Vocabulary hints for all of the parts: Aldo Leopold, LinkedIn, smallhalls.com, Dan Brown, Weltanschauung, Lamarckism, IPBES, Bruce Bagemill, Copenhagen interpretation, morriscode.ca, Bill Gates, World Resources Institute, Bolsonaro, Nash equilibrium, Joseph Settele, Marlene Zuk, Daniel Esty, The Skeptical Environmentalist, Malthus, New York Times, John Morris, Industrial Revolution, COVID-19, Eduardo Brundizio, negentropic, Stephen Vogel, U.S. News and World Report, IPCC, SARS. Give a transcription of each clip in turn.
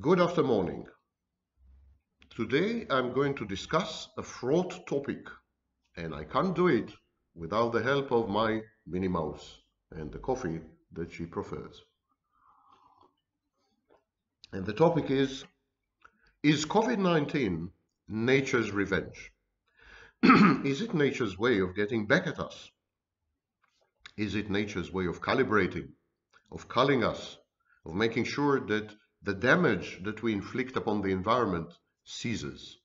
Good after morning. Today I'm going to discuss a fraught topic, and I can't do it without the help of my Minnie Mouse and the coffee that she prefers. And the topic is COVID-19 nature's revenge? Is it nature's way of getting back at us? Is it nature's way of calibrating, of culling us, of making sure that the damage that we inflict upon the environment ceases?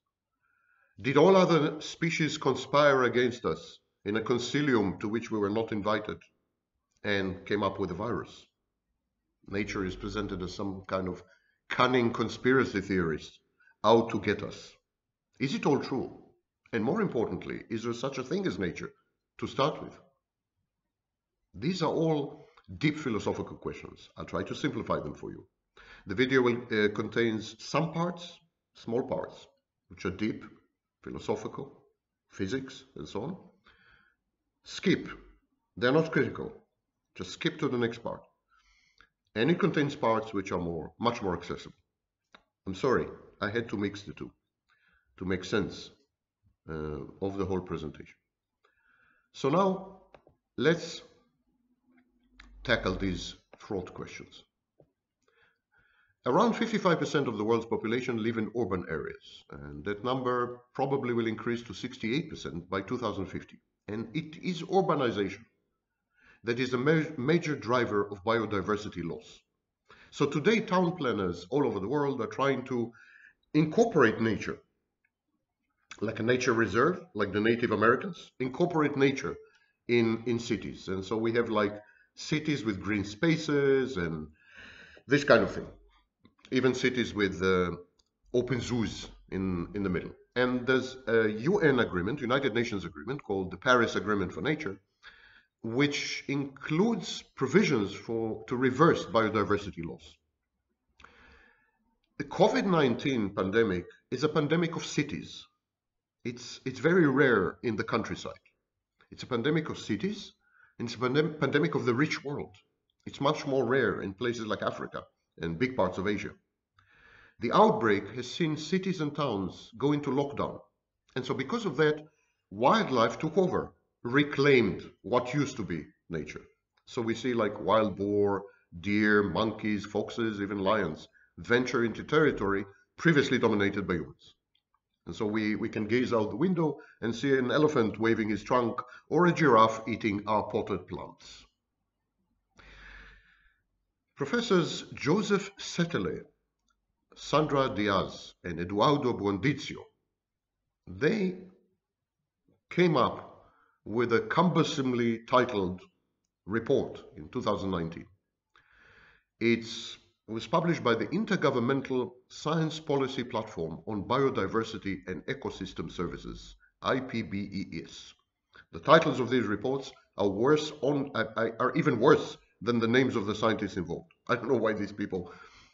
Did all other species conspire against us in a consilium to which we were not invited and came up with a virus? Nature is presented as some kind of cunning conspiracy theorist out to get us. Is it all true? And more importantly, is there such a thing as nature to start with? These are all deep philosophical questions. I'll try to simplify them for you. The video contains some parts, small parts, which are deep, philosophical, physics, and so on. Skip. They're not critical. Just skip to the next part. And it contains parts which are much more accessible. I'm sorry, I had to mix the two to make sense of the whole presentation. So now, let's tackle these fraught questions. Around 55% of the world's population live in urban areas, and that number probably will increase to 68% by 2050. And it is urbanization that is a major driver of biodiversity loss. So today, town planners all over the world are trying to incorporate nature, like a nature reserve, like the Native Americans, incorporate nature in cities. And so we have like cities with green spaces and this kind of thing. Even cities with open zoos in the middle. And there's a UN agreement, United Nations agreement, called the Paris Agreement for Nature, which includes provisions to reverse biodiversity loss. The COVID-19 pandemic is a pandemic of cities. It's very rare in the countryside. It's a pandemic of cities, and it's a pandemic of the rich world. It's much more rare in places like Africa and big parts of Asia. The outbreak has seen cities and towns go into lockdown. And so because of that, wildlife took over, reclaimed what used to be nature. So we see like wild boar, deer, monkeys, foxes, even lions venture into territory previously dominated by humans. And so we can gaze out the window and see an elephant waving his trunk or a giraffe eating our potted plants. Professors Joseph Settele, Sandra Diaz, and Eduardo Brundizio, they came up with a cumbersomely titled report in 2019. It was published by the Intergovernmental Science Policy Platform on Biodiversity and Ecosystem Services, IPBES. The titles of these reports are even worse than the names of the scientists involved. I don't know why these people,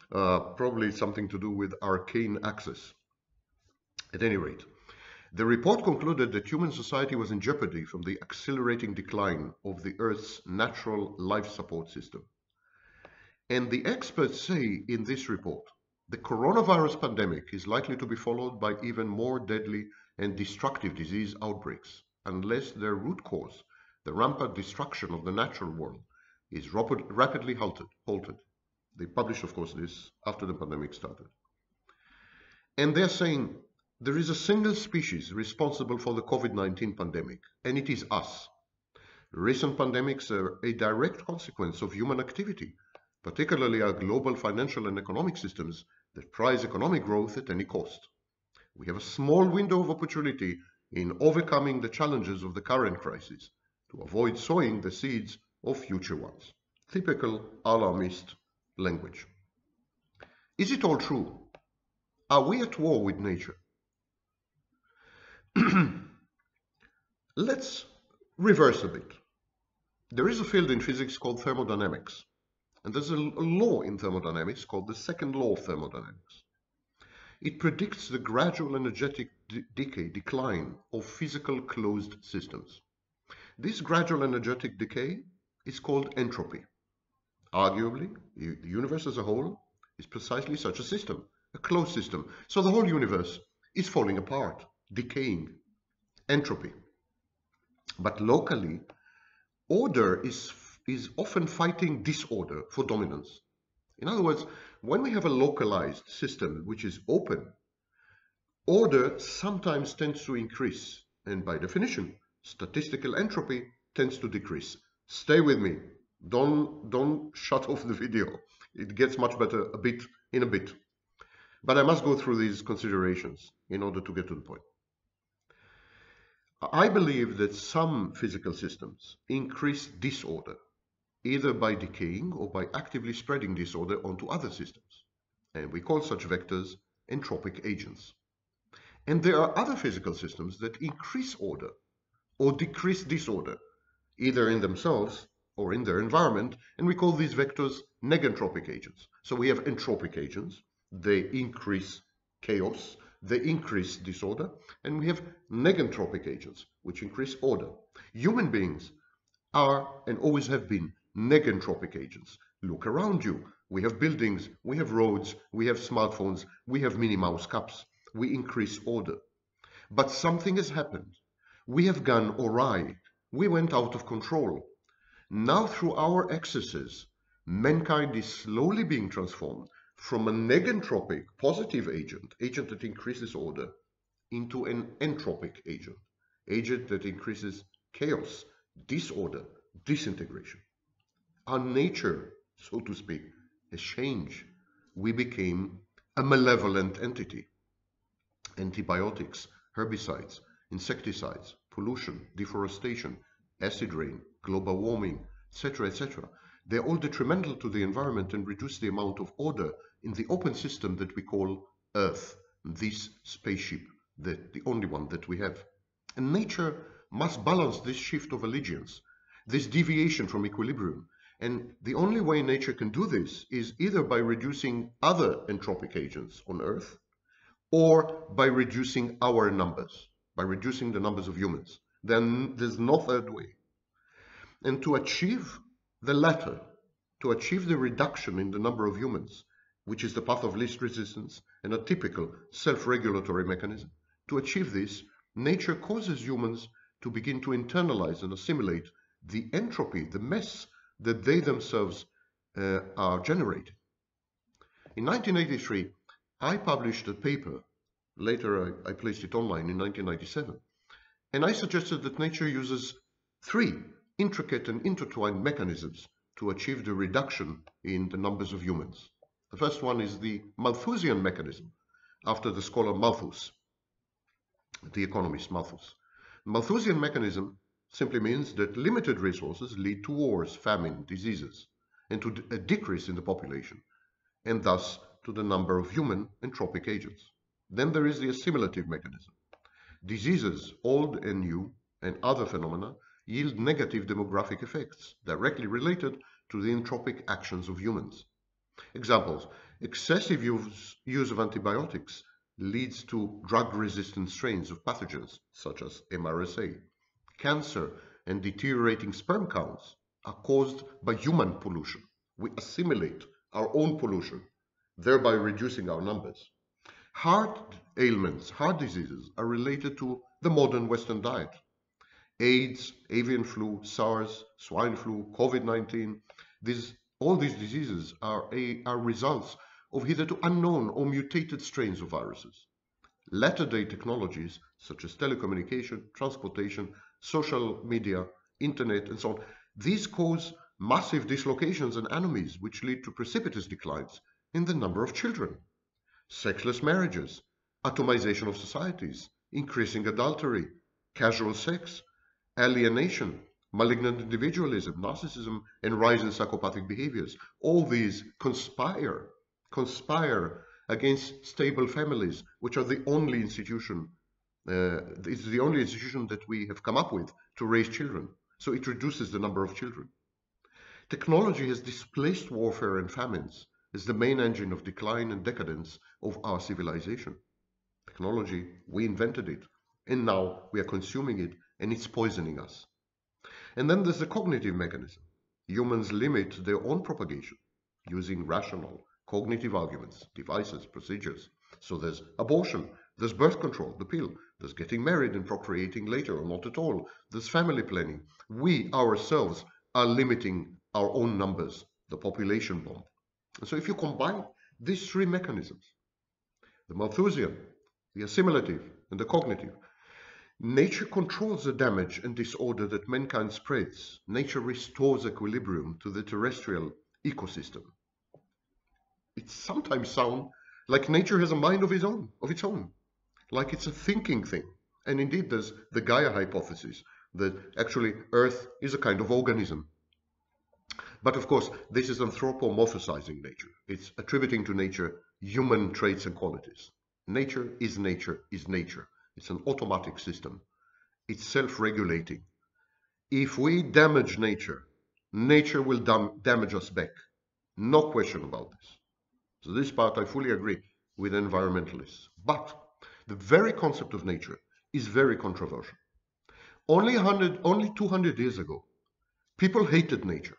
probably something to do with arcane access. At any rate, the report concluded that human society was in jeopardy from the accelerating decline of the Earth's natural life support system. And the experts say in this report, the coronavirus pandemic is likely to be followed by even more deadly and destructive disease outbreaks, unless their root cause, the rampant destruction of the natural world, is rapidly halted. They published, of course, this after the pandemic started. And they're saying there is a single species responsible for the COVID-19 pandemic, and it is us. Recent pandemics are a direct consequence of human activity, particularly our global financial and economic systems that prize economic growth at any cost. We have a small window of opportunity in overcoming the challenges of the current crisis to avoid sowing the seeds of future ones. Typical alarmist language. Is it all true? Are we at war with nature? Let's reverse a bit. There is a field in physics called thermodynamics, and there's a law in thermodynamics called the second law of thermodynamics. It predicts the gradual energetic decline of physical closed systems. This gradual energetic decay is called entropy. Arguably, the universe as a whole is precisely such a system, a closed system. So the whole universe is falling apart, decaying, entropy. But locally, order is often fighting disorder for dominance. In other words, when we have a localized system which is open, order sometimes tends to increase, and by definition, statistical entropy tends to decrease. Stay with me. Don't shut off the video. It gets much better in a bit. But I must go through these considerations in order to get to the point. I believe that some physical systems increase disorder, either by decaying or by actively spreading disorder onto other systems. And we call such vectors entropic agents. And there are other physical systems that increase order or decrease disorder, either in themselves or in their environment, and we call these vectors negentropic agents. So we have entropic agents, they increase chaos, they increase disorder, and we have negentropic agents, which increase order. Human beings are, and always have been, negentropic agents. Look around you. We have buildings, we have roads, we have smartphones, we have Minnie Mouse cups. We increase order. But something has happened. We have gone awry. We went out of control. Now, through our excesses, mankind is slowly being transformed from a negentropic, positive agent, agent that increases order, into an entropic agent, agent that increases chaos, disorder, disintegration. Our nature, so to speak, has changed. We became a malevolent entity. Antibiotics, herbicides, insecticides, pollution, deforestation, acid rain, global warming, etc., etc. They're all detrimental to the environment and reduce the amount of order in the open system that we call Earth, this spaceship, the only one that we have. And nature must balance this shift of allegiance, this deviation from equilibrium. And the only way nature can do this is either by reducing other entropic agents on Earth, or by reducing our numbers, by reducing the numbers of humans. Then there's no third way. And to achieve the latter, to achieve the reduction in the number of humans, which is the path of least resistance and a typical self-regulatory mechanism, to achieve this, nature causes humans to begin to internalize and assimilate the entropy, the mess that they themselves are generating. In 1983, I published a paper, later I placed it online in 1997, and I suggested that nature uses three intricate and intertwined mechanisms to achieve the reduction in the numbers of humans. The first one is the Malthusian mechanism, after the scholar Malthus, the economist Malthus. Malthusian mechanism simply means that limited resources lead to wars, famine, diseases, and to a decrease in the population, and thus to the number of human entropic agents. Then there is the assimilative mechanism. Diseases, old and new, and other phenomena yield negative demographic effects directly related to the entropic actions of humans. Examples: excessive use of antibiotics leads to drug-resistant strains of pathogens such as MRSA. Cancer and deteriorating sperm counts are caused by human pollution. We assimilate our own pollution, thereby reducing our numbers. Heart ailments, heart diseases are related to the modern Western diet. AIDS, avian flu, SARS, swine flu, COVID-19, all these diseases are results of hitherto unknown or mutated strains of viruses. Latter-day technologies such as telecommunication, transportation, social media, internet, and so on, these cause massive dislocations and anomalies which lead to precipitous declines in the number of children, sexless marriages, atomization of societies, increasing adultery, casual sex, alienation, malignant individualism, narcissism, and rise in psychopathic behaviors. All these conspire against stable families, which are the only institution, it's the only institution that we have come up with to raise children. So it reduces the number of children. Technology has displaced warfare and famines as the main engine of decline and decadence of our civilization. Technology, we invented it, and now we are consuming it, and it's poisoning us. And then there's the cognitive mechanism. Humans limit their own propagation using rational, cognitive arguments, devices, procedures. So there's abortion, there's birth control, the pill, there's getting married and procreating later or not at all, there's family planning. We ourselves are limiting our own numbers, the population bomb. And so if you combine these three mechanisms, the Malthusian, the assimilative, and the cognitive, nature controls the damage and disorder that mankind spreads. Nature restores equilibrium to the terrestrial ecosystem. It sometimes sounds like nature has a mind of its own, like it's a thinking thing. And indeed, there's the Gaia hypothesis, that actually Earth is a kind of organism. But of course, this is anthropomorphizing nature. It's attributing to nature human traits and qualities. Nature is nature is nature. It's an automatic system. It's self-regulating. If we damage nature, nature will damage us back. No question about this. So this part I fully agree with environmentalists. But the very concept of nature is very controversial. Only 200 years ago, people hated nature.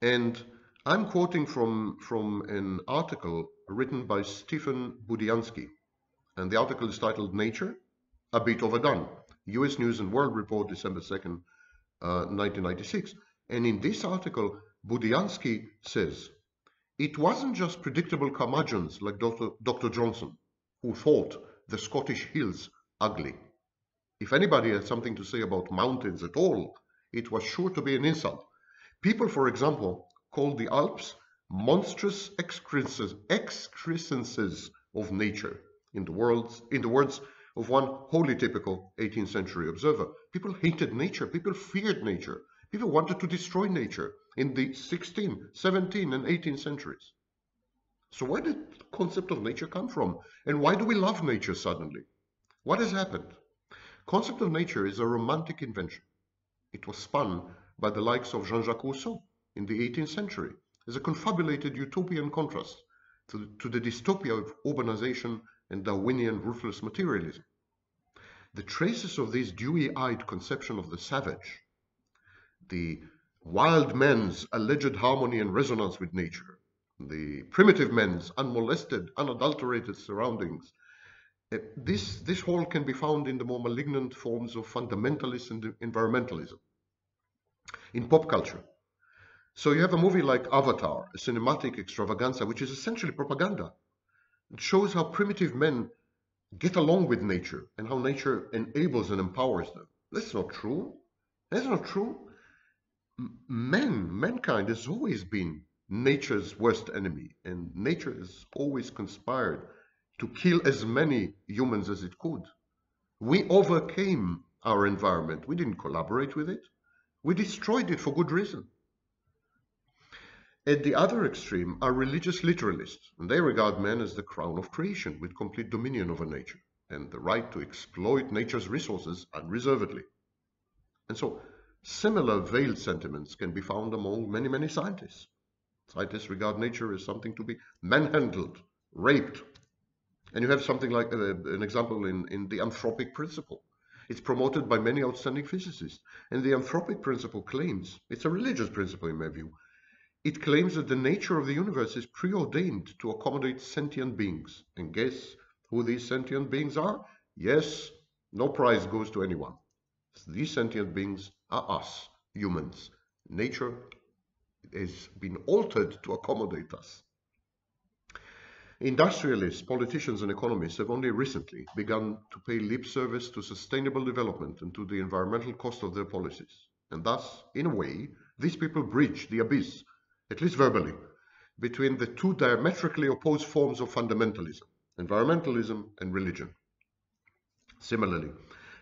And I'm quoting from an article written by Stephen Budiansky. And the article is titled Nature, A Bit Overdone, U.S. News and World Report, December 2nd, 1996. And in this article, Budiansky says, it wasn't just predictable curmudgeons like Dr. Johnson who thought the Scottish hills ugly. If anybody had something to say about mountains at all, it was sure to be an insult. People, for example, called the Alps monstrous excrescences of nature. In the words of one wholly typical 18th century observer, people hated nature, people feared nature, people wanted to destroy nature in the 16th, 17th, and 18th centuries. So where did the concept of nature come from? And why do we love nature suddenly? What has happened? Concept of nature is a romantic invention. It was spun by the likes of Jean-Jacques Rousseau in the 18th century as a confabulated utopian contrast to the dystopia of urbanization and Darwinian ruthless materialism. The traces of this dewy-eyed conception of the savage, the wild man's alleged harmony and resonance with nature, the primitive man's unmolested, unadulterated surroundings, this whole can be found in the more malignant forms of fundamentalism and environmentalism in pop culture. So you have a movie like Avatar, a cinematic extravaganza, which is essentially propaganda. It shows how primitive men get along with nature and how nature enables and empowers them. That's not true. That's not true. Mankind has always been nature's worst enemy, and nature has always conspired to kill as many humans as it could. We overcame our environment. We didn't collaborate with it. We destroyed it for good reason. At the other extreme are religious literalists, and they regard man as the crown of creation with complete dominion over nature and the right to exploit nature's resources unreservedly. And so similar veiled sentiments can be found among many, many scientists. Scientists regard nature as something to be manhandled, raped. And you have something like an example in the anthropic principle. It's promoted by many outstanding physicists. And the anthropic principle claims, it's a religious principle in my view, it claims that the nature of the universe is preordained to accommodate sentient beings. And guess who these sentient beings are? Yes, no prize goes to anyone. These sentient beings are us, humans. Nature has been altered to accommodate us. Industrialists, politicians, and economists have only recently begun to pay lip service to sustainable development and to the environmental cost of their policies. And thus, in a way, these people bridge the abyss, at least verbally, between the two diametrically opposed forms of fundamentalism, environmentalism and religion. Similarly,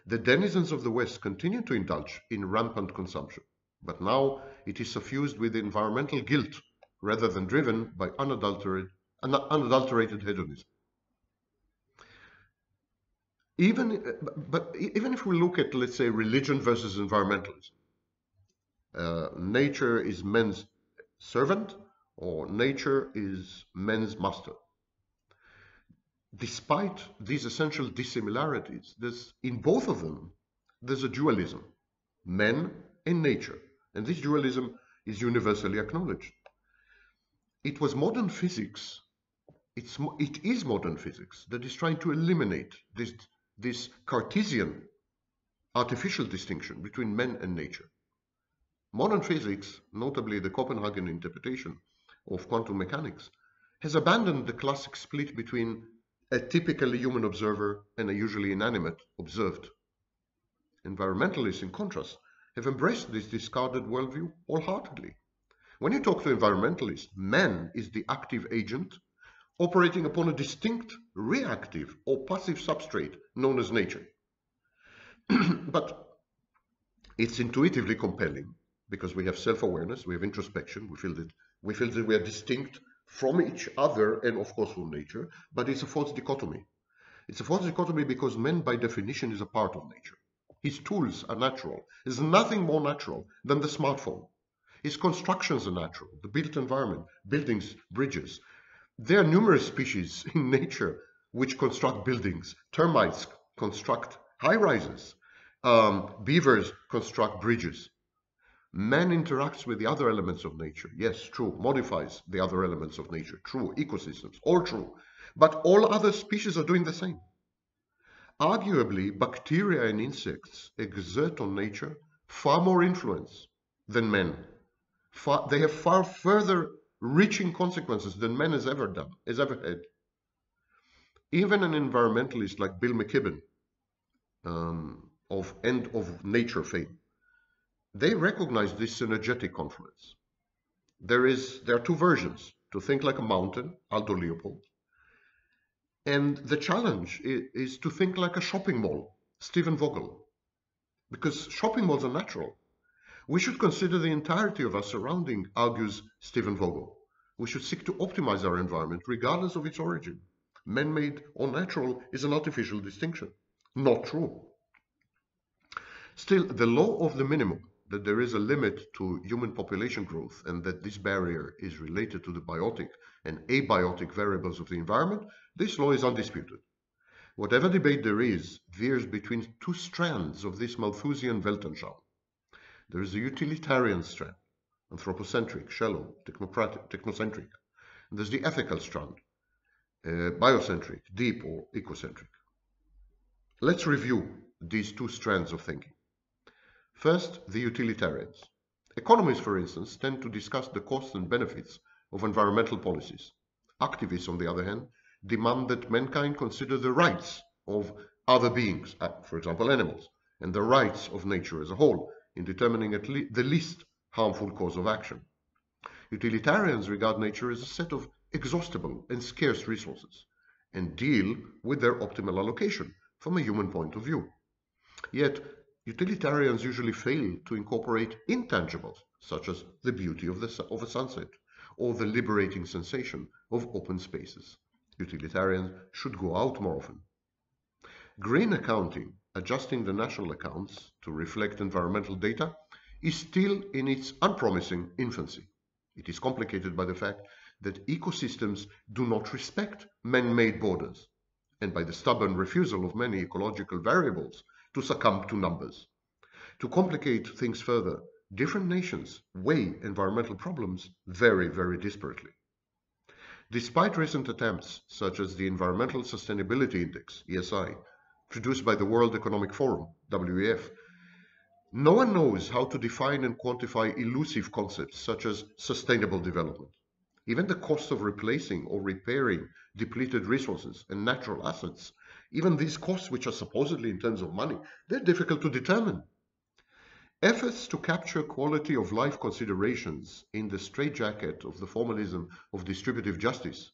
the denizens of the West continue to indulge in rampant consumption, but now it is suffused with environmental guilt rather than driven by unadulterated hedonism. But even if we look at, let's say, religion versus environmentalism, nature is man's servant, or nature is man's master. Despite these essential dissimilarities, in both of them, there's a dualism, man and nature. And this dualism is universally acknowledged. It was modern physics. It is modern physics that is trying to eliminate this Cartesian artificial distinction between man and nature. Modern physics, notably the Copenhagen interpretation of quantum mechanics, has abandoned the classic split between a typically human observer and a usually inanimate observed. Environmentalists, in contrast, have embraced this discarded worldview wholeheartedly. When you talk to environmentalists, man is the active agent operating upon a distinct reactive or passive substrate known as nature. But it's intuitively compelling because we have self-awareness, we have introspection, we feel that we are distinct from each other and of course from nature, but it's a false dichotomy. It's a false dichotomy because man by definition is a part of nature. His tools are natural. There's nothing more natural than the smartphone. His constructions are natural, the built environment, buildings, bridges. There are numerous species in nature which construct buildings. Termites construct high-rises. Beavers construct bridges. Man interacts with the other elements of nature. Yes, true. Modifies the other elements of nature. True. Ecosystems. All true. But all other species are doing the same. Arguably, bacteria and insects exert on nature far more influence than man. They have far further reaching consequences than man has ever done, has ever had. Even an environmentalist like Bill McKibben, of End of Nature fame, they recognize this synergetic confluence. There are two versions, to think like a mountain, Aldo Leopold, and the challenge is to think like a shopping mall, Stephen Vogel, because shopping malls are natural. We should consider the entirety of our surrounding, argues Stephen Vogel. We should seek to optimize our environment regardless of its origin. Man-made or natural is an artificial distinction. Not true. Still, the law of the minimum, that there is a limit to human population growth and that this barrier is related to the biotic and abiotic variables of the environment, this law is undisputed. Whatever debate there is, veers between two strands of this Malthusian Weltanschauung. There is a utilitarian strand, anthropocentric, shallow, technocentric. And there's the ethical strand, biocentric, deep or ecocentric. Let's review these two strands of thinking. First, the utilitarians. Economists, for instance, tend to discuss the costs and benefits of environmental policies. Activists, on the other hand, demand that mankind consider the rights of other beings, for example, animals, and the rights of nature as a whole, in determining at least the least harmful course of action. Utilitarians regard nature as a set of exhaustible and scarce resources and deal with their optimal allocation from a human point of view. Yet, utilitarians usually fail to incorporate intangibles, such as the beauty of a sunset or the liberating sensation of open spaces. Utilitarians should go out more often. Green accounting, adjusting the national accounts to reflect environmental data, is still in its unpromising infancy. It is complicated by the fact that ecosystems do not respect man-made borders, and by the stubborn refusal of many ecological variables to succumb to numbers. To complicate things further, different nations weigh environmental problems very, very disparately. Despite recent attempts, such as the Environmental Sustainability Index, ESI, produced by the World Economic Forum, WEF, no one knows how to define and quantify elusive concepts such as sustainable development. Even the cost of replacing or repairing depleted resources and natural assets, even these costs which are supposedly in terms of money, they're difficult to determine. Efforts to capture quality of life considerations in the straitjacket of the formalism of distributive justice,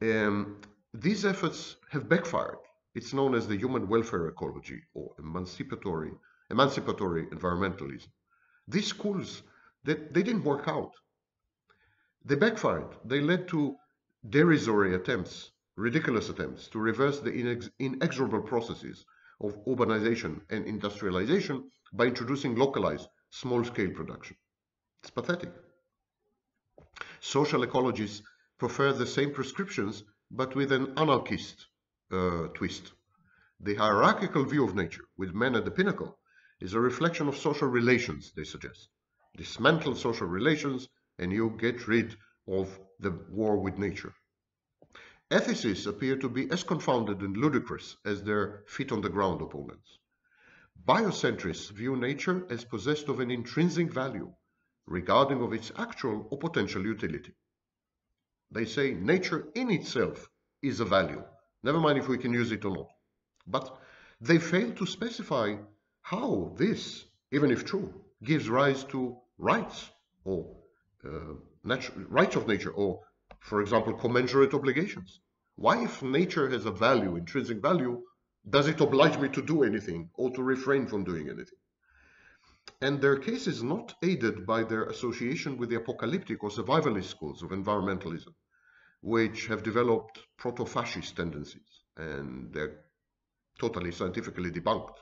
these efforts have backfired. It's known as the human welfare ecology or emancipatory environmentalism. These schools, they didn't work out. They backfired. They led to derisory attempts, ridiculous attempts to reverse the inexorable processes of urbanization and industrialization by introducing localized, small-scale production. It's pathetic. Social ecologists prefer the same prescriptions, but with an anarchist twist. The hierarchical view of nature, with man at the pinnacle, is a reflection of social relations, they suggest. Dismantle social relations and you get rid of the war with nature. Ethicists appear to be as confounded and ludicrous as their feet-on-the-ground opponents. Biocentrists view nature as possessed of an intrinsic value, regarding of its actual or potential utility. They say nature in itself is a value, never mind if we can use it or not. But they fail to specify how this, even if true, gives rise to rights or rights of nature, or, for example, commensurate obligations. Why, if nature has a value, intrinsic value, does it oblige me to do anything or to refrain from doing anything? And their case is not aided by their association with the apocalyptic or survivalist schools of environmentalism, which have developed proto-fascist tendencies, and they're totally scientifically debunked.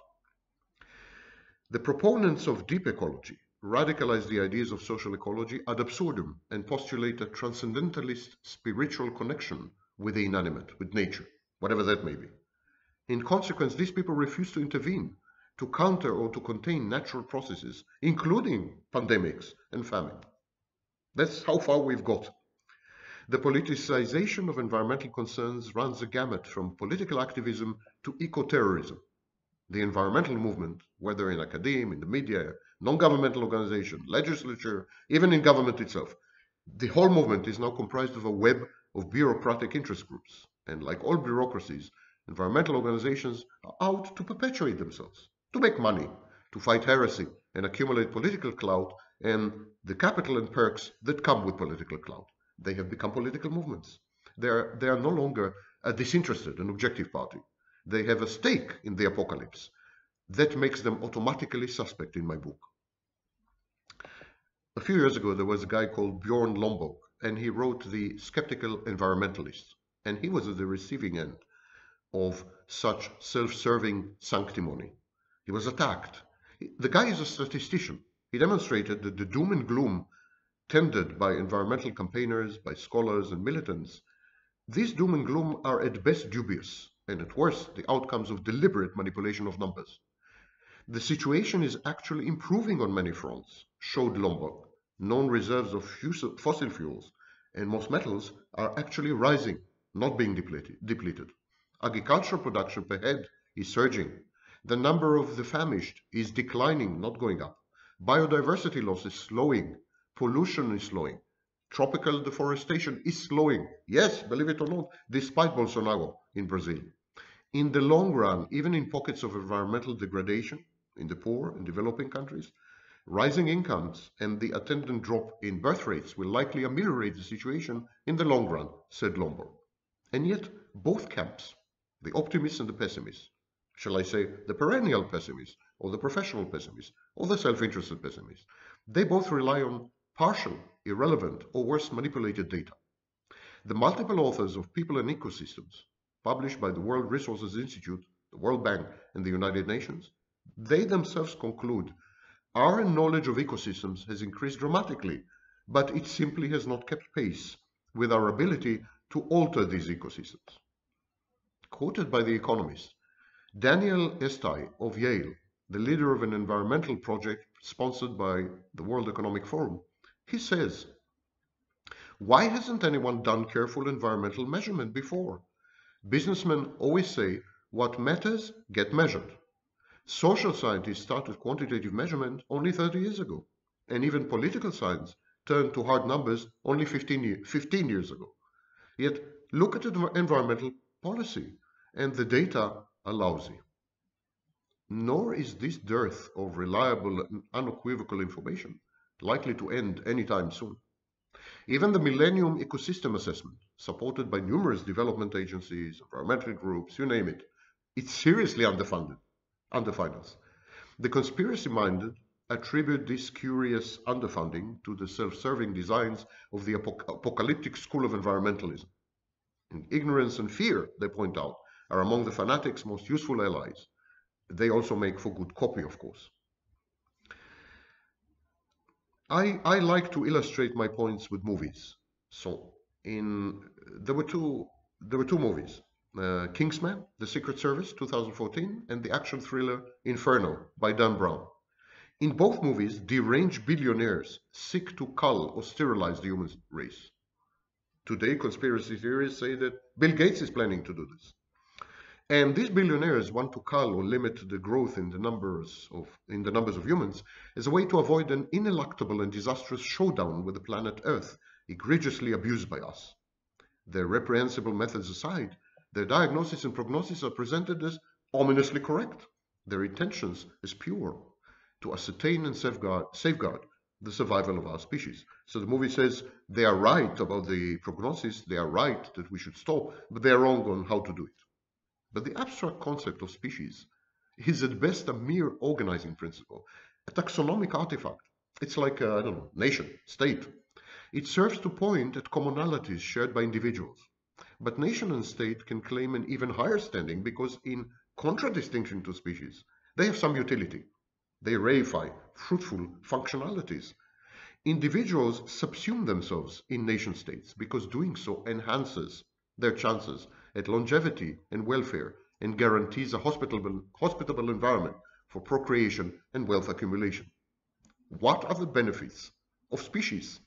The proponents of deep ecology radicalize the ideas of social ecology ad absurdum and postulate a transcendentalist spiritual connection with the inanimate, with nature, whatever that may be. In consequence, these people refuse to intervene, to counter or to contain natural processes, including pandemics and famine. That's how far we've got. The politicization of environmental concerns runs the gamut from political activism to eco-terrorism. The environmental movement, whether in academia, in the media, non-governmental organization, legislature, even in government itself, the whole movement is now comprised of a web of bureaucratic interest groups. And like all bureaucracies, environmental organizations are out to perpetuate themselves, to make money, to fight heresy and accumulate political clout and the capital and perks that come with political clout. They have become political movements. They are no longer a disinterested and objective party. They have a stake in the apocalypse. That makes them automatically suspect in my book. A few years ago, there was a guy called Bjorn Lomborg, and he wrote The Skeptical Environmentalist, and he was at the receiving end of such self-serving sanctimony. He was attacked. The guy is a statistician. He demonstrated that the doom and gloom tended by environmental campaigners, by scholars and militants, these doom and gloom are at best dubious, and at worst the outcomes of deliberate manipulation of numbers. The situation is actually improving on many fronts, showed Lomborg. Known reserves of fossil fuels and most metals are actually rising, not being depleted. Agricultural production per head is surging. The number of the famished is declining, not going up. Biodiversity loss is slowing. Pollution is slowing. Tropical deforestation is slowing. Yes, believe it or not, despite Bolsonaro in Brazil. In the long run, even in pockets of environmental degradation, in the poor and developing countries, rising incomes and the attendant drop in birth rates will likely ameliorate the situation in the long run, said Lomborg. And yet, both camps, the optimists and the pessimists, shall I say the perennial pessimist, or the professional pessimist, or the self-interested pessimist, they both rely on partial, irrelevant, or worse, manipulated data. The multiple authors of People and Ecosystems, published by the World Resources Institute, the World Bank, and the United Nations, they themselves conclude our knowledge of ecosystems has increased dramatically, but it simply has not kept pace with our ability to alter these ecosystems. Quoted by The Economist, Daniel Esty of Yale, the leader of an environmental project sponsored by the World Economic Forum, he says, "Why hasn't anyone done careful environmental measurement before? Businessmen always say, what matters, get measured. Social scientists started quantitative measurement only 30 years ago, and even political science turned to hard numbers only 15 years ago. Yet, look at environmental policy, and the data are lousy." Nor is this dearth of reliable and unequivocal information likely to end anytime soon. Even the Millennium Ecosystem Assessment, supported by numerous development agencies, environmental groups, you name it, it's seriously underfunded, underfinanced. The conspiracy-minded attribute this curious underfunding to the self-serving designs of the apocalyptic school of environmentalism. And ignorance and fear, they point out, are among the fanatics' most useful allies. They also make for good copy, of course. I like to illustrate my points with movies. So, there were two movies: Kingsman, The Secret Service, 2014, and the action thriller Inferno by Dan Brown. In both movies, deranged billionaires seek to cull or sterilize the human race. Today, conspiracy theorists say that Bill Gates is planning to do this. And these billionaires want to cull or limit the growth in the numbers of humans as a way to avoid an ineluctable and disastrous showdown with the planet Earth, egregiously abused by us. Their reprehensible methods aside, their diagnosis and prognosis are presented as ominously correct, their intentions as pure, to ascertain and safeguard the survival of our species. So the movie says they are right about the prognosis, they are right that we should stop, but they are wrong on how to do it. But the abstract concept of species is at best a mere organizing principle, a taxonomic artifact. It's like a, I don't know, nation, state. It serves to point at commonalities shared by individuals. But nation and state can claim an even higher standing because in contradistinction to species, they have some utility. They reify fruitful functionalities. Individuals subsume themselves in nation states because doing so enhances their chances at longevity and welfare, and guarantees a hospitable environment for procreation and wealth accumulation. What are the benefits of species?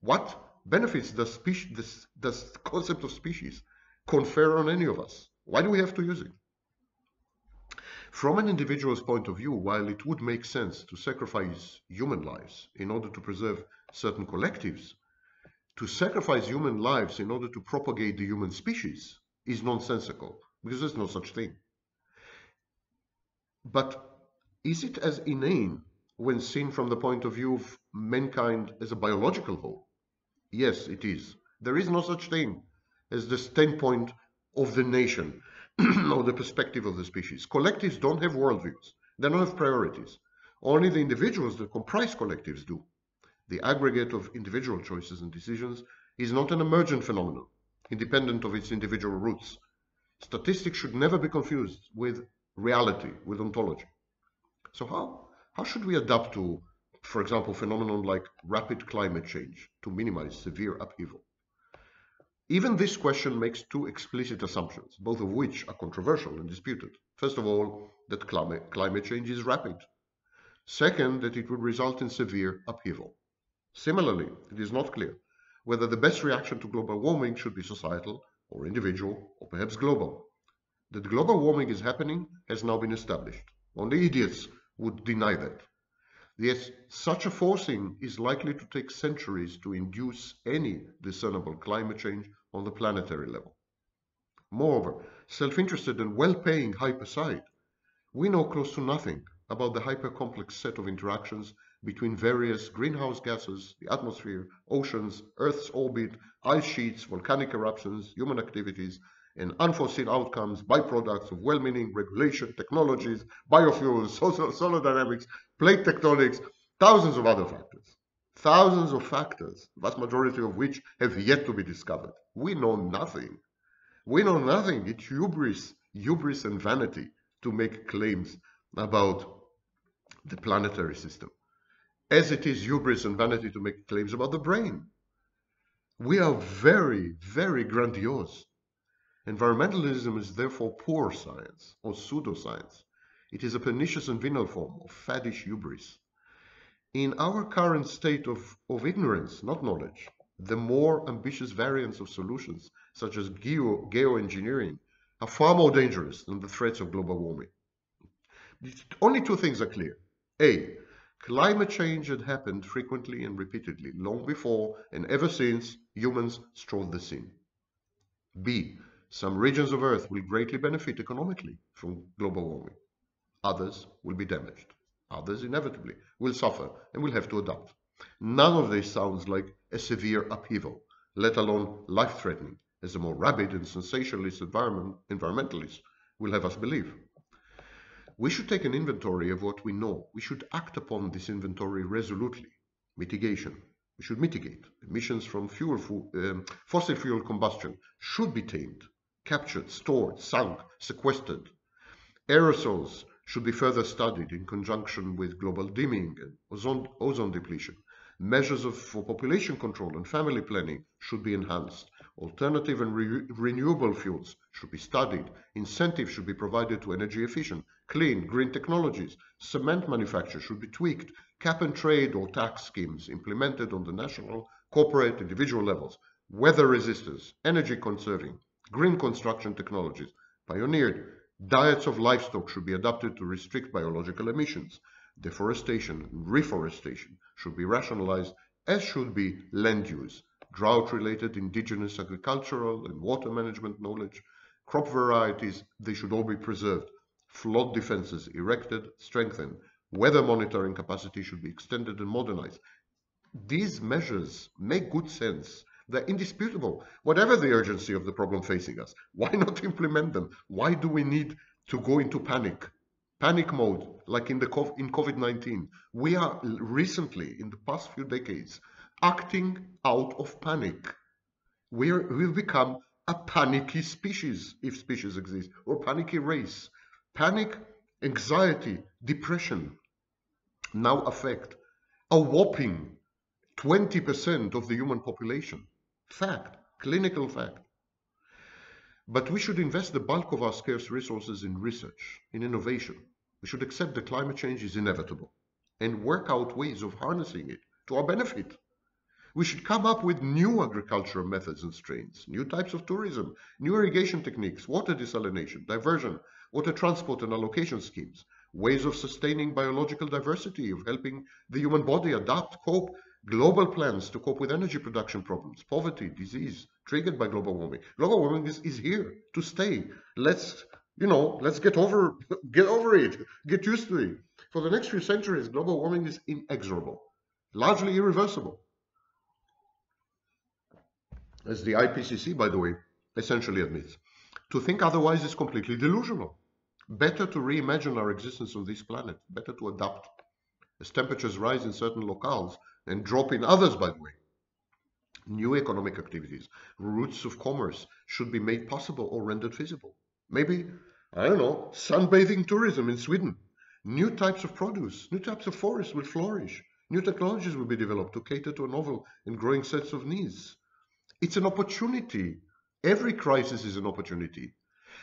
What benefits does the concept of species confer on any of us? Why do we have to use it? From an individual's point of view, while it would make sense to sacrifice human lives in order to preserve certain collectives, to sacrifice human lives in order to propagate the human species is nonsensical, because there's no such thing. But is it as inane when seen from the point of view of mankind as a biological whole? Yes, it is. There is no such thing as the standpoint of the nation or the perspective of the species. Collectives don't have worldviews. They don't have priorities. Only the individuals that comprise collectives do. The aggregate of individual choices and decisions is not an emergent phenomenon, independent of its individual roots. Statistics should never be confused with reality, with ontology. So how should we adapt to, for example, phenomenon like rapid climate change to minimize severe upheaval? Even this question makes two explicit assumptions, both of which are controversial and disputed. First of all, that climate change is rapid. Second, that it would result in severe upheaval. Similarly, it is not clear whether the best reaction to global warming should be societal or individual or perhaps global. That global warming is happening has now been established. Only idiots would deny that. Yet such a forcing is likely to take centuries to induce any discernible climate change on the planetary level. Moreover, self-interested and well-paying hype aside, we know close to nothing about the hyper-complex set of interactions between various greenhouse gases, the atmosphere, oceans, Earth's orbit, ice sheets, volcanic eruptions, human activities, and unforeseen outcomes, byproducts of well-meaning regulation, technologies, biofuels, solar dynamics, plate tectonics, thousands of other factors. Thousands of factors, the vast majority of which have yet to be discovered. We know nothing. We know nothing. It's hubris and vanity to make claims about the planetary system, as it is hubris and vanity to make claims about the brain. We are very, very grandiose. Environmentalism is therefore poor science or pseudoscience. It is a pernicious and venal form of faddish hubris. In our current state of ignorance, not knowledge, the more ambitious variants of solutions, such as geoengineering, are far more dangerous than the threats of global warming. Only two things are clear. A. Climate change had happened frequently and repeatedly, long before and ever since humans trod the scene. B. Some regions of Earth will greatly benefit economically from global warming. Others will be damaged. Others inevitably will suffer and will have to adapt. None of this sounds like a severe upheaval, let alone life-threatening, as the more rabid and sensationalist environmentalists will have us believe. We should take an inventory of what we know. We should act upon this inventory resolutely. Mitigation. We should mitigate. Emissions from fossil fuel combustion should be tamed, captured, stored, sunk, sequestered. Aerosols should be further studied in conjunction with global dimming and ozone depletion. Measures for population control and family planning should be enhanced. Alternative and renewable fuels should be studied. Incentives should be provided to energy-efficient, clean, green technologies. Cement manufacture should be tweaked. Cap and trade or tax schemes implemented on the national, corporate, individual levels weather resistance, energy conserving, green construction technologies pioneered. Diets of livestock should be adapted to restrict biological emissions. Deforestation and reforestation should be rationalized, as should be land use, drought-related indigenous agricultural and water management knowledge, crop varieties, they should all be preserved, flood defenses erected, strengthened, weather monitoring capacity should be extended and modernized. These measures make good sense. They're indisputable, whatever the urgency of the problem facing us. Why not implement them? Why do we need to go into panic mode, like in COVID-19? We are recently, in the past few decades, acting out of panic. We'll become a panicky species, if species exist, or panicky race. Panic, anxiety, depression now affect a whopping 20% of the human population. Fact, clinical fact. But we should invest the bulk of our scarce resources in research, in innovation. We should accept that climate change is inevitable and work out ways of harnessing it to our benefit. We should come up with new agricultural methods and strains, new types of tourism, new irrigation techniques, water desalination, diversion, water transport and allocation schemes, ways of sustaining biological diversity, of helping the human body adapt, cope, global plans to cope with energy production problems, poverty, disease, triggered by global warming. Global warming is here to stay. Let's get over it, get used to it. For the next few centuries, global warming is inexorable, largely irreversible. As the IPCC, by the way, essentially admits, to think otherwise is completely delusional. Better to reimagine our existence on this planet, better to adapt. As temperatures rise in certain locales, and drop in others, by the way. New economic activities, routes of commerce should be made possible or rendered feasible. Maybe, sunbathing tourism in Sweden. New types of produce, new types of forests will flourish. New technologies will be developed to cater to a novel and growing sets of needs. It's an opportunity. Every crisis is an opportunity.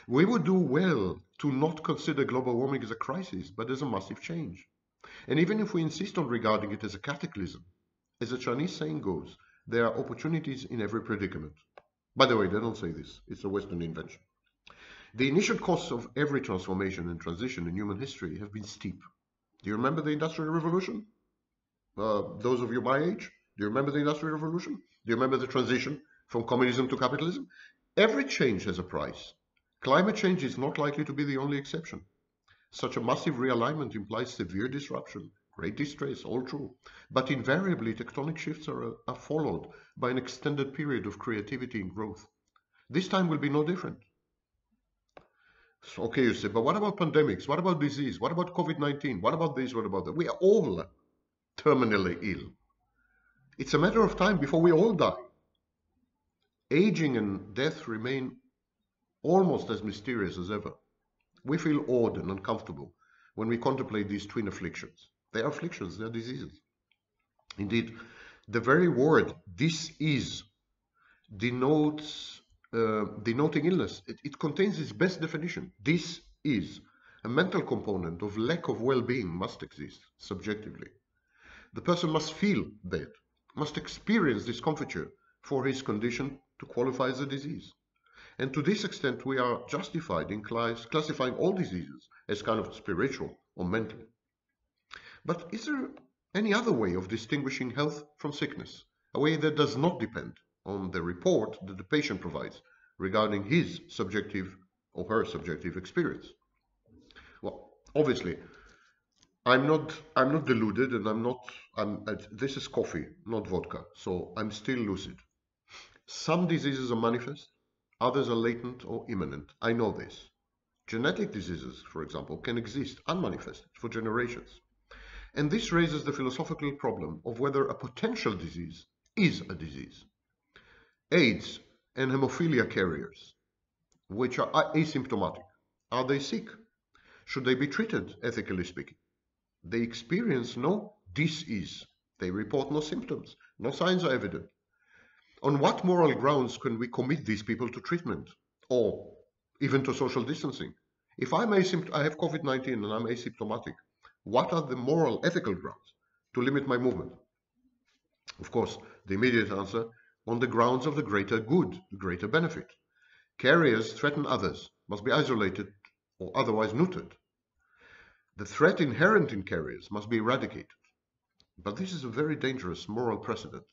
We would do well to not consider global warming as a crisis, but as a massive change. And even if we insist on regarding it as a cataclysm, as a Chinese saying goes, there are opportunities in every predicament. By the way, they don't say this. It's a Western invention. The initial costs of every transformation and transition in human history have been steep. Do you remember the Industrial Revolution? Those of you my age, do you remember the Industrial Revolution? Do you remember the transition from communism to capitalism? Every change has a price. Climate change is not likely to be the only exception. Such a massive realignment implies severe disruption, great distress, all true. But invariably, tectonic shifts are followed by an extended period of creativity and growth. This time will be no different. So, okay, you say, but what about pandemics? What about disease? What about COVID-19? What about this? What about that? We are all terminally ill. It's a matter of time before we all die. Aging and death remain almost as mysterious as ever. We feel awed and uncomfortable when we contemplate these twin afflictions. They are afflictions, they are diseases. Indeed, the very word "disease" denotes denoting illness. It contains its best definition. This is a mental component of lack of well-being must exist subjectively. The person must feel that, must experience discomfiture for his condition to qualify as a disease. And to this extent, we are justified in classifying all diseases as kind of spiritual or mental. But is there any other way of distinguishing health from sickness? A way that does not depend on the report that the patient provides regarding his subjective or her subjective experience? Well, obviously, I'm not deluded, and this is coffee, not vodka, so I'm still lucid. Some diseases are manifest. Others are latent or imminent. I know this. Genetic diseases, for example, can exist unmanifested for generations. And this raises the philosophical problem of whether a potential disease is a disease. AIDS and hemophilia carriers, which are asymptomatic, are they sick? Should they be treated, ethically speaking? They experience no disease. They report no symptoms. No signs are evident. On what moral grounds can we commit these people to treatment or even to social distancing? If I have COVID-19 and I'm asymptomatic, what are the moral, ethical grounds to limit my movement? Of course, the immediate answer, on the grounds of the greater good, the greater benefit. Carriers threaten others, must be isolated or otherwise neutered. The threat inherent in carriers must be eradicated. But this is a very dangerous moral precedent.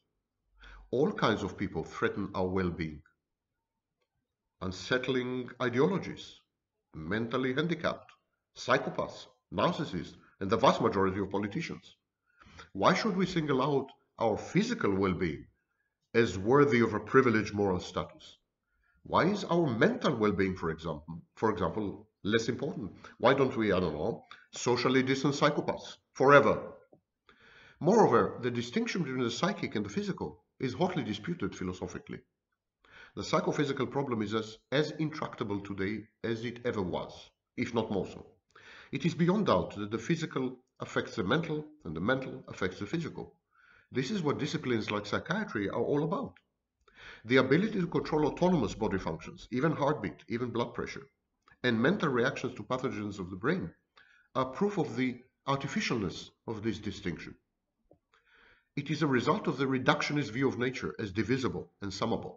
All kinds of people threaten our well-being. Unsettling ideologies, mentally handicapped, psychopaths, narcissists, and the vast majority of politicians. Why should we single out our physical well-being as worthy of a privileged moral status? Why is our mental well-being, for example, less important? Why don't we, I don't know, socially distant psychopaths forever? Moreover, the distinction between the psychic and the physical is hotly disputed philosophically. The psychophysical problem is as intractable today as it ever was, if not more so. It is beyond doubt that the physical affects the mental and the mental affects the physical. This is what disciplines like psychiatry are all about. The ability to control autonomous body functions, even heartbeat, even blood pressure, and mental reactions to pathogens of the brain are proof of the artificialness of this distinction. It is a result of the reductionist view of nature as divisible and summable.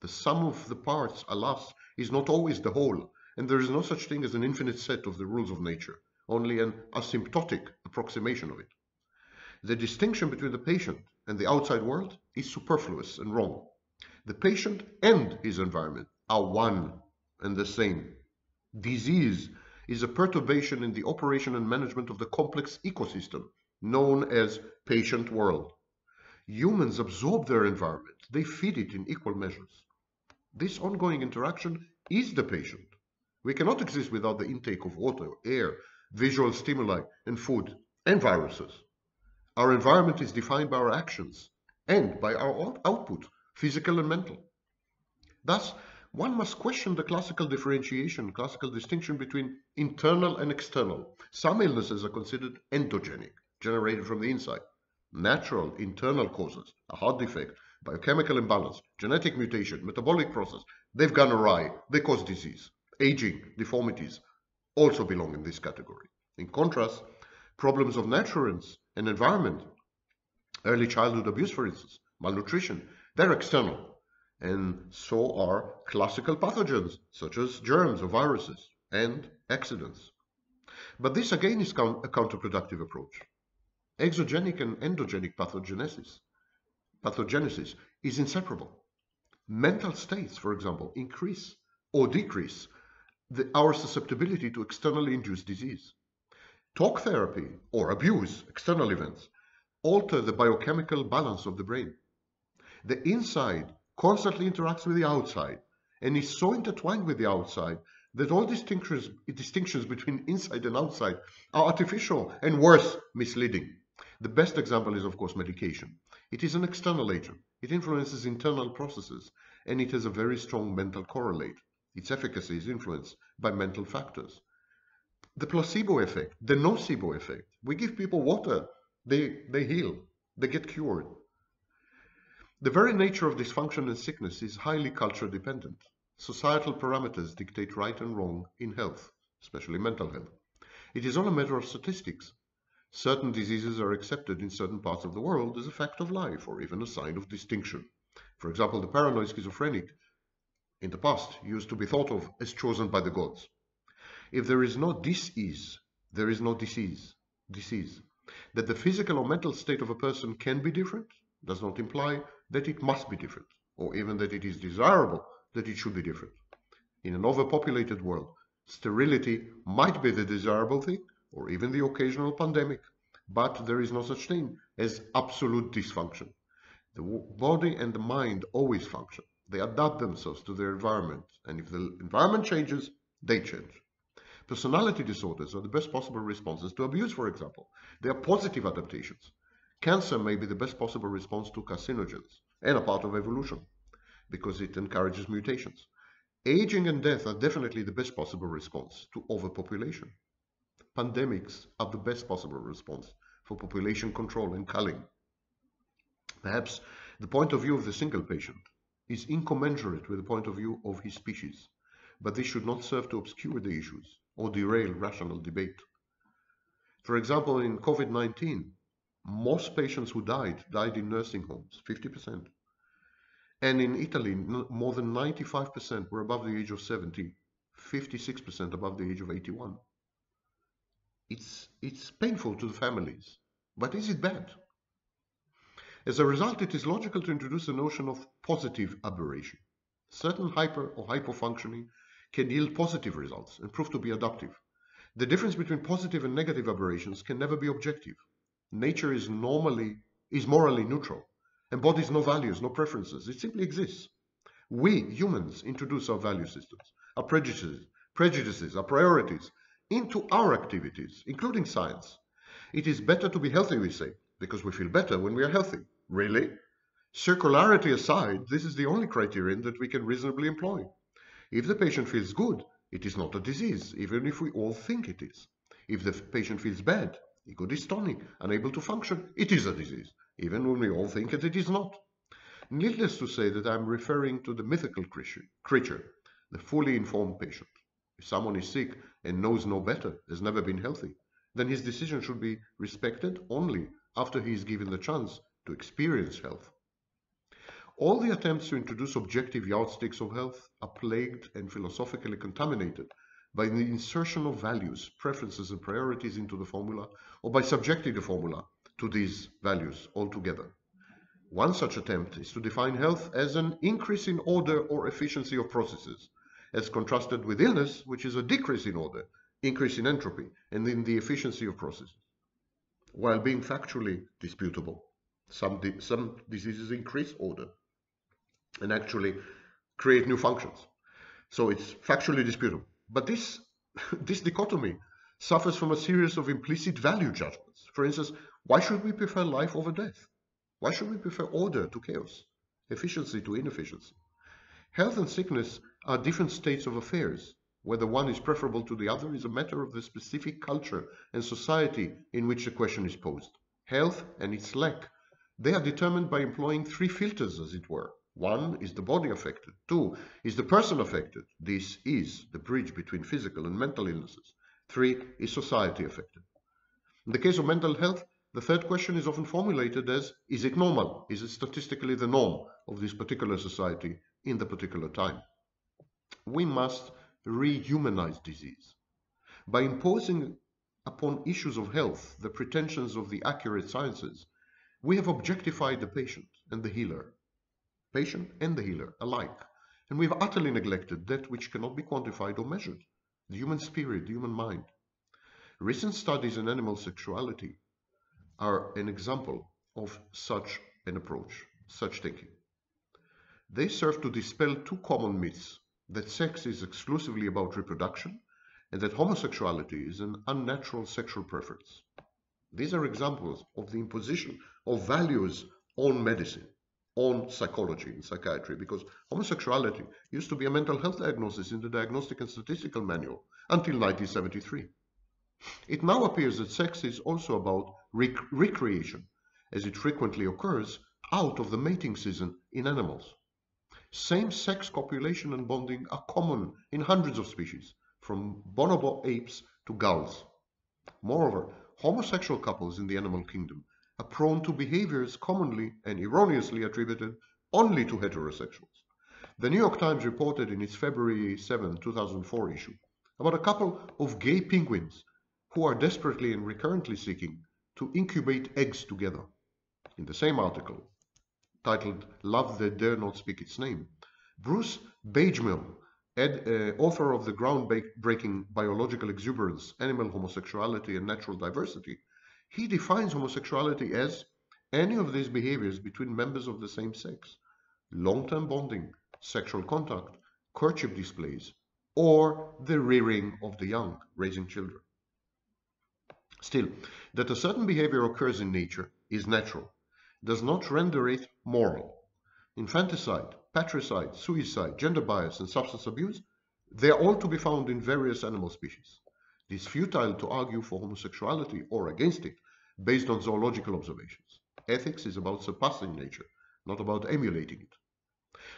The sum of the parts, alas, is not always the whole, and there is no such thing as an infinite set of the rules of nature, only an asymptotic approximation of it. The distinction between the patient and the outside world is superfluous and wrong. The patient and his environment are one and the same. Disease is a perturbation in the operation and management of the complex ecosystem known as patient world. Humans absorb their environment. They feed it in equal measures. This ongoing interaction is the patient. We cannot exist without the intake of water, air, visual stimuli, and food, and viruses. Our environment is defined by our actions and by our output, physical and mental. Thus, one must question the classical distinction between internal and external. Some illnesses are considered endogenic, generated from the inside. Natural internal causes, a heart defect, biochemical imbalance, genetic mutation, metabolic process, they've gone awry, they cause disease. Aging, deformities also belong in this category. In contrast, problems of nurturance and environment, early childhood abuse for instance, malnutrition, they're external, and so are classical pathogens such as germs or viruses and accidents. But this again is a counterproductive approach. Exogenic and endogenic pathogenesis is inseparable. Mental states, for example, increase or decrease our susceptibility to externally induced disease. Talk therapy or abuse, external events, alter the biochemical balance of the brain. The inside constantly interacts with the outside and is so intertwined with the outside that all distinctions between inside and outside are artificial and worse, misleading. The best example is, of course, medication. It is an external agent. It influences internal processes, and it has a very strong mental correlate. Its efficacy is influenced by mental factors. The placebo effect, the nocebo effect. We give people water, they heal, they get cured. The very nature of dysfunction and sickness is highly culture dependent. Societal parameters dictate right and wrong in health, especially mental health. It is all a matter of statistics. Certain diseases are accepted in certain parts of the world as a fact of life or even a sign of distinction. For example, the paranoid schizophrenic in the past used to be thought of as chosen by the gods. If there is no dis-ease, there is no disease. That the physical or mental state of a person can be different does not imply that it must be different, or even that it is desirable that it should be different. In an overpopulated world, sterility might be the desirable thing, or even the occasional pandemic, but there is no such thing as absolute dysfunction. The body and the mind always function. They adapt themselves to their environment, and if the environment changes, they change. Personality disorders are the best possible responses to abuse, for example. They are positive adaptations. Cancer may be the best possible response to carcinogens, and a part of evolution, because it encourages mutations. Aging and death are definitely the best possible response to overpopulation. Pandemics are the best possible response for population control and culling. Perhaps the point of view of the single patient is incommensurate with the point of view of his species, but this should not serve to obscure the issues or derail rational debate. For example, in COVID-19, most patients who died in nursing homes, 50%. And in Italy, more than 95% were above the age of 70, 56% above the age of 81. It's painful to the families, but is it bad? As a result, it is logical to introduce the notion of positive aberration. Certain hyper or hypofunctioning can yield positive results and prove to be adaptive. The difference between positive and negative aberrations can never be objective. Nature is morally neutral, embodies no values, no preferences. It simply exists. We, humans, introduce our value systems, our prejudices, our priorities into our activities, including science. It is better to be healthy, we say, because we feel better when we are healthy. Really? Circularity aside, this is the only criterion that we can reasonably employ. If the patient feels good, it is not a disease, even if we all think it is. If the patient feels bad, ego dystonic, unable to function, it is a disease, even when we all think that it is not. Needless to say that I am referring to the mythical creature, the fully informed patient. If someone is sick and knows no better, has never been healthy, then his decision should be respected only after he is given the chance to experience health. All the attempts to introduce objective yardsticks of health are plagued and philosophically contaminated by the insertion of values, preferences and priorities into the formula, or by subjecting the formula to these values altogether. One such attempt is to define health as an increase in order or efficiency of processes, as contrasted with illness, which is a decrease in order, increase in entropy, and in the efficiency of processes. While being factually disputable, some diseases increase order and actually create new functions. So it's factually disputable. But this dichotomy suffers from a series of implicit value judgments. For instance, why should we prefer life over death? Why should we prefer order to chaos, efficiency to inefficiency? Health and sickness are different states of affairs. Whether one is preferable to the other is a matter of the specific culture and society in which the question is posed. Health and its lack, they are determined by employing three filters, as it were. One is the body affected, two is the person affected. This is the bridge between physical and mental illnesses. Three is society affected. In the case of mental health, the third question is often formulated as, is it normal? Is it statistically the norm of this particular society in the particular time? We must rehumanize disease. By imposing upon issues of health the pretensions of the accurate sciences, we have objectified the patient and the healer. And we have utterly neglected that which cannot be quantified or measured, the human spirit, the human mind. Recent studies in animal sexuality are an example of such an approach, such thinking. They serve to dispel two common myths, that sex is exclusively about reproduction and that homosexuality is an unnatural sexual preference. These are examples of the imposition of values on medicine, on psychology and psychiatry, because homosexuality used to be a mental health diagnosis in the Diagnostic and Statistical Manual until 1973. It now appears that sex is also about recreation, as it frequently occurs out of the mating season in animals. Same-sex copulation and bonding are common in hundreds of species, from bonobo apes to gulls. Moreover, homosexual couples in the animal kingdom are prone to behaviors commonly and erroneously attributed only to heterosexuals. The New York Times reported in its February 7, 2004 issue about a couple of gay penguins who are desperately and recurrently seeking to incubate eggs together. In the same article, titled Love That Dare Not Speak Its Name, Bruce Bagemill, author of the groundbreaking Biological Exuberance, Animal Homosexuality and Natural Diversity, he defines homosexuality as any of these behaviors between members of the same sex, long-term bonding, sexual contact, courtship displays, or the rearing of the young, raising children. Still, that a certain behavior occurs in nature is natural, does not render it moral. Infanticide, patricide, suicide, gender bias, and substance abuse, they are all to be found in various animal species. It is futile to argue for homosexuality or against it based on zoological observations. Ethics is about surpassing nature, not about emulating it.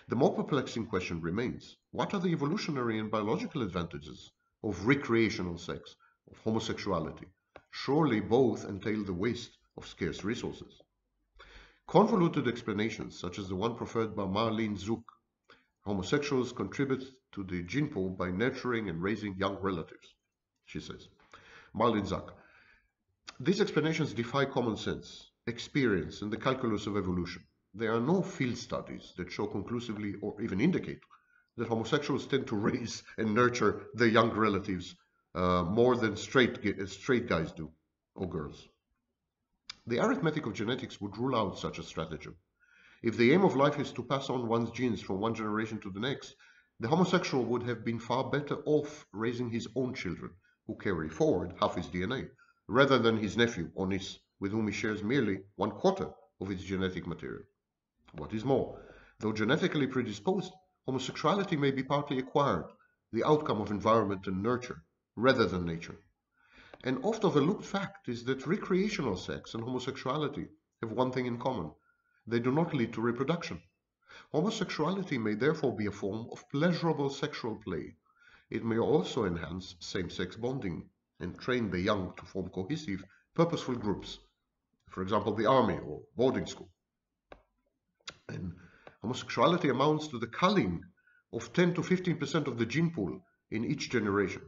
The more perplexing question remains, what are the evolutionary and biological advantages of recreational sex, of homosexuality? Surely both entail the waste of scarce resources. Convoluted explanations, such as the one preferred by Marlene Zuk, homosexuals contribute to the gene pool by nurturing and raising young relatives, she says. Marlene Zuk. These explanations defy common sense, experience, and the calculus of evolution. There are no field studies that show conclusively or even indicate that homosexuals tend to raise and nurture their young relatives more than straight guys do, or girls. The arithmetic of genetics would rule out such a stratagem. If the aim of life is to pass on one's genes from one generation to the next, the homosexual would have been far better off raising his own children, who carry forward half his DNA, rather than his nephew or niece, with whom he shares merely 1/4 of his genetic material. What is more, though genetically predisposed, homosexuality may be partly acquired, the outcome of environment and nurture, rather than nature. An oft-overlooked fact is that recreational sex and homosexuality have one thing in common. They do not lead to reproduction. Homosexuality may therefore be a form of pleasurable sexual play. It may also enhance same-sex bonding and train the young to form cohesive, purposeful groups, for example, the army or boarding school. And homosexuality amounts to the culling of 10 to 15% of the gene pool in each generation.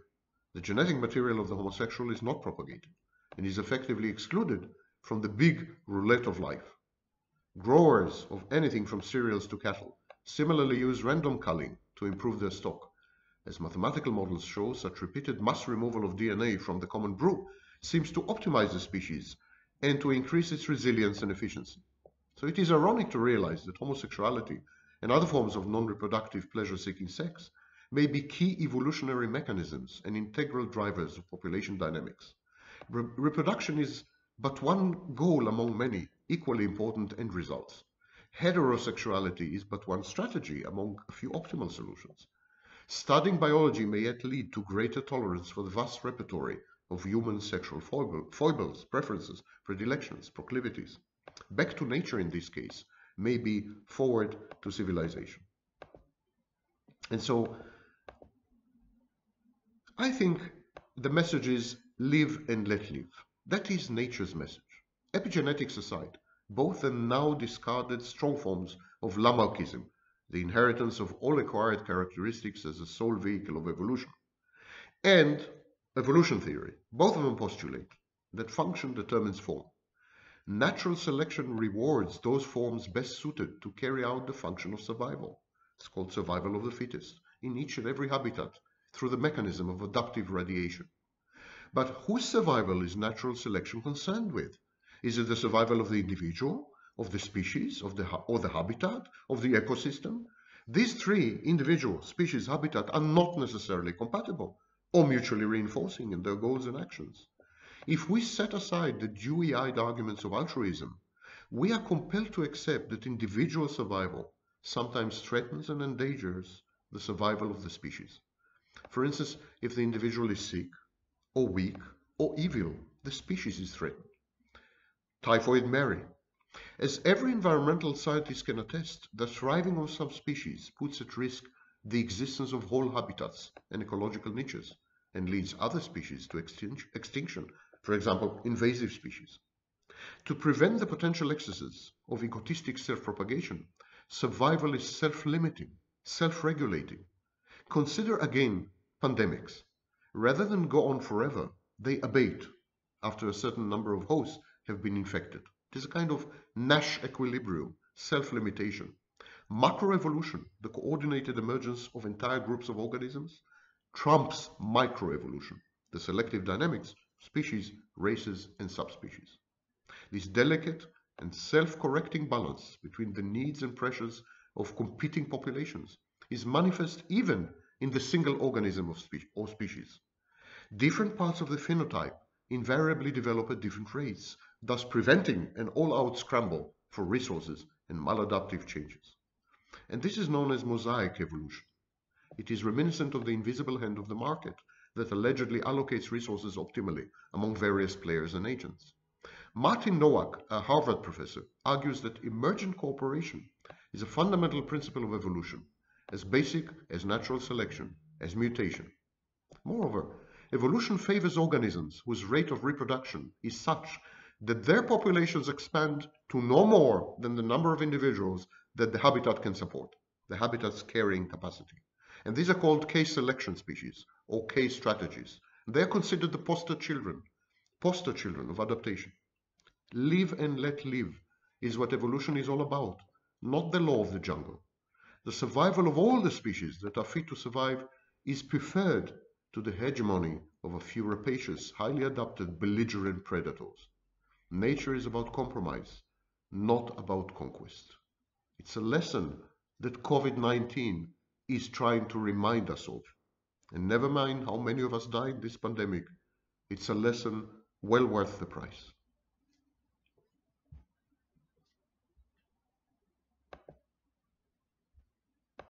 The genetic material of the homosexual is not propagated and is effectively excluded from the big roulette of life. Growers of anything from cereals to cattle similarly use random culling to improve their stock. As mathematical models show, such repeated mass removal of DNA from the common brew seems to optimize the species and to increase its resilience and efficiency. So it is ironic to realize that homosexuality and other forms of non-reproductive pleasure-seeking sex may be key evolutionary mechanisms and integral drivers of population dynamics. Reproduction is but one goal among many equally important end results. Heterosexuality is but one strategy among a few optimal solutions. Studying biology may yet lead to greater tolerance for the vast repertory of human sexual foibles, preferences, predilections, proclivities. Back to nature in this case, may be forward to civilization. And so, I think the message is live and let live. That is nature's message. Epigenetics aside, both the now discarded strong forms of Lamarckism, the inheritance of all acquired characteristics as a sole vehicle of evolution, and evolution theory, both of them postulate that function determines form. Natural selection rewards those forms best suited to carry out the function of survival. It's called survival of the fittest in each and every habitat, through the mechanism of adaptive radiation. But whose survival is natural selection concerned with? Is it the survival of the individual, of the species, or the habitat, of the ecosystem? These three, individual, species, habitat, are not necessarily compatible or mutually reinforcing in their goals and actions. If we set aside the dewy-eyed arguments of altruism, we are compelled to accept that individual survival sometimes threatens and endangers the survival of the species. For instance, if the individual is sick, or weak, or evil, the species is threatened. Typhoid Mary. As every environmental scientist can attest, the thriving of some species puts at risk the existence of whole habitats and ecological niches, and leads other species to extinction, for example, invasive species. To prevent the potential excesses of egotistic self-propagation, survival is self-limiting, self-regulating. Consider again pandemics. Rather than go on forever, they abate after a certain number of hosts have been infected. It is a kind of Nash equilibrium, self-limitation. Macroevolution, the coordinated emergence of entire groups of organisms, trumps microevolution, the selective dynamics of species, races, and subspecies. This delicate and self-correcting balance between the needs and pressures of competing populations is manifest even in the single organism or species. Different parts of the phenotype invariably develop at different rates, thus preventing an all-out scramble for resources and maladaptive changes. And this is known as mosaic evolution. It is reminiscent of the invisible hand of the market that allegedly allocates resources optimally among various players and agents. Martin Nowak, a Harvard professor, argues that emergent cooperation is a fundamental principle of evolution, as basic as natural selection, as mutation. Moreover, evolution favors organisms whose rate of reproduction is such that their populations expand to no more than the number of individuals that the habitat can support, the habitat's carrying capacity. And these are called case selection species or case strategies. They are considered the poster children of adaptation. Live and let live is what evolution is all about, not the law of the jungle. The survival of all the species that are fit to survive is preferred to the hegemony of a few rapacious, highly adapted, belligerent predators. Nature is about compromise, not about conquest. It's a lesson that COVID-19 is trying to remind us of. And never mind how many of us died this pandemic, it's a lesson well worth the price.